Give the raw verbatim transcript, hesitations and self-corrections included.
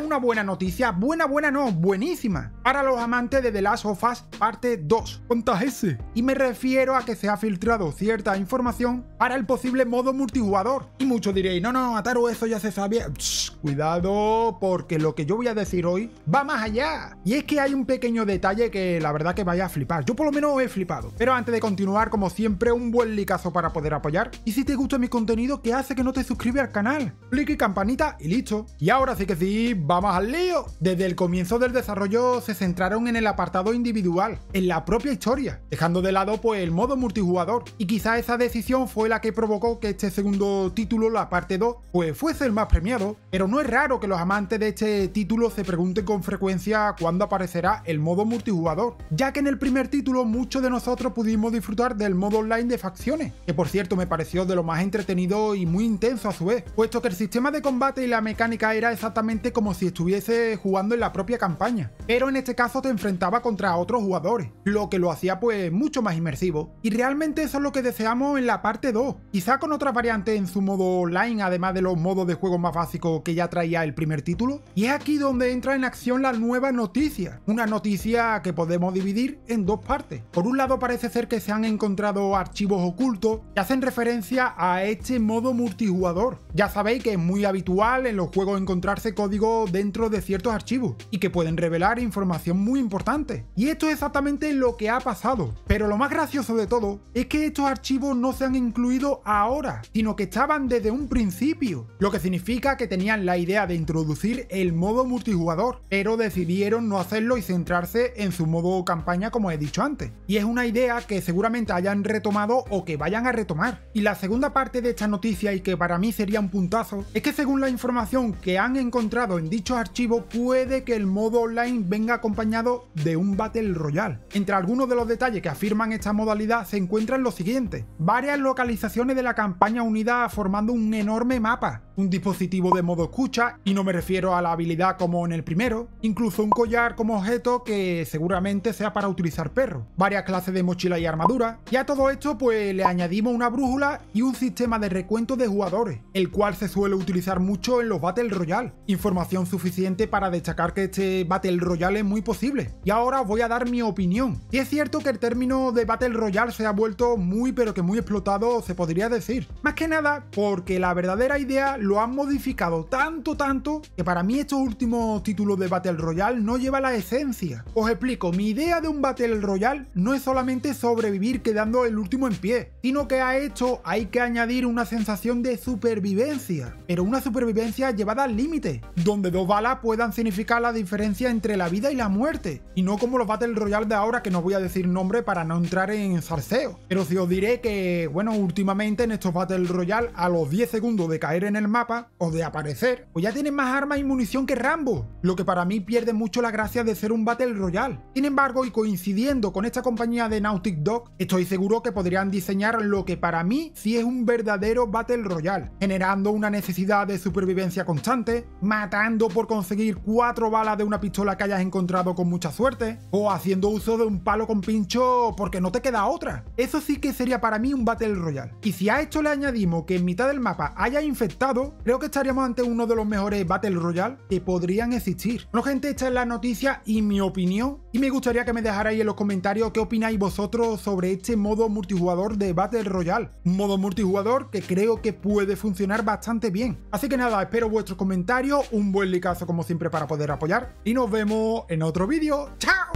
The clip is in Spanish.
una buena noticia, buena buena no, buenísima, para los amantes de The Last of Us Parte dos. ¿Cuántas S? Y me refiero a que se ha filtrado cierta información para el posible modo multijugador. Y muchos diréis, no, no, Ataru, eso ya se sabía. Psh, cuidado, porque lo que yo voy a decir hoy va más allá. Y es que hay un pequeño detalle que la verdad que vaya a flipar. Yo por lo menos he flipado. Pero antes de continuar, como siempre, un buen likeazo para poder apoyar. Y si te gusta mi contenido, ¿qué hace que no te suscribes al canal? Clic y campanita y listo. Y ahora sí que sí, vamos al lío. Desde el comienzo del desarrollo se centraron en el apartado individual, en la propia historia, dejando de lado pues el modo multijugador. Y quizá esa decisión fue la que provocó que este segundo título, la parte dos, pues fuese el más premiado. Pero no es raro que los amantes de este título se pregunten con frecuencia cuándo aparecerá el modo multijugador, ya que en el primer título muchos de nosotros pudimos disfrutar del modo online de facciones, que por cierto me pareció de lo más entretenido y muy intenso a su vez, puesto que el sistema de combate y la mecánica era exactamente como si estuviese jugando en la propia campaña, pero en este caso te enfrentaba contra otros jugadores, lo que lo hacía pues mucho más inmersivo. Y realmente eso es lo que deseamos en la parte dos, quizá con otra variante en su modo online, además de los modos de juego más básicos que ya traía el primer título. Y es aquí donde entra en acción la nueva noticia, una noticia que podemos dividir en dos partes. Por un lado, parece ser que se han encontrado archivos ocultos que hacen referencia a este modo multijugador. Ya sabéis que es muy habitual en los juegos encontrarse código dentro de ciertos archivos y que pueden revelar información muy importante. Y esto es exactamente lo que ha pasado. Pero lo más gracioso de todo es que estos archivos no se han incluido ahora, sino que estaban desde un principio, lo que significa que tenían la idea de introducir el modo multijugador, pero decidieron no hacerlo y centrarse en su modo campaña, como he dicho antes. Y es una idea que seguramente hayan retomado o que vayan a retomar. Y la segunda parte de esta noticia, y que para mí sería un puntazo, es que según la información que han encontrado en dichos archivos, puede que el modo online venga acompañado de un Battle Royale. Entre algunos de los detalles que afirman esta modalidad se encuentran los siguientes: varias localizaciones de la campaña unidas formando un enorme mapa, un dispositivo de modo escucha, y no me refiero a la habilidad como en el primero, incluso un collar como objeto que seguramente sea para utilizar perros, varias clases de mochila y armadura, y a todo esto pues le añadimos una brújula y un sistema de recuento de jugadores, el cual se suele utilizar mucho en los Battle Royale. Información suficiente para destacar que este Battle Royale es muy posible. Y ahora os voy a dar mi opinión. Y es cierto que el término de Battle Royale se ha vuelto muy pero que muy explotado, se podría decir, más que nada porque la verdadera idea lo han modificado tanto, tanto, que para mí estos últimos títulos de Battle Royale no lleva la esencia. Os explico, mi idea de un Battle Royale no es solamente sobrevivir quedando el último en pie, sino que a esto hay que añadir una sensación de supervivencia, pero una supervivencia llevada al límite, donde dos balas puedan significar la diferencia entre la vida y la muerte, y no como los Battle Royale de ahora, que no voy a decir nombre para no entrar en zarceo. Pero sí os diré que, bueno, últimamente en estos Battle Royale, a los diez segundos de caer en el mapa o de aparecer, pues ya tienen más armas y munición que Rambo, lo que para mí pierde mucho la gracia de ser un Battle Royale. Sin embargo, y coincidiendo con esta compañía de Naughty Dog, estoy seguro que podrían diseñar lo que para mí sí es un verdadero Battle Royale, generando una necesidad de supervivencia constante, matando por conseguir cuatro balas de una pistola que hayas encontrado con mucha suerte, o haciendo uso de un palo con pincho porque no te queda otra. Eso sí que sería para mí un Battle Royale. Y si a esto le añadimos que en mitad del mapa haya infectado, creo que estaríamos ante uno de los mejores Battle Royale que podrían existir. Bueno gente, esta es la noticia y mi opinión, y me gustaría que me dejarais en los comentarios qué opináis vosotros sobre este modo multijugador de Battle Royale. Un modo multijugador que creo que puede funcionar bastante bien. Así que nada, espero vuestros comentarios, un buen likeazo como siempre para poder apoyar, y nos vemos en otro vídeo. ¡Chao!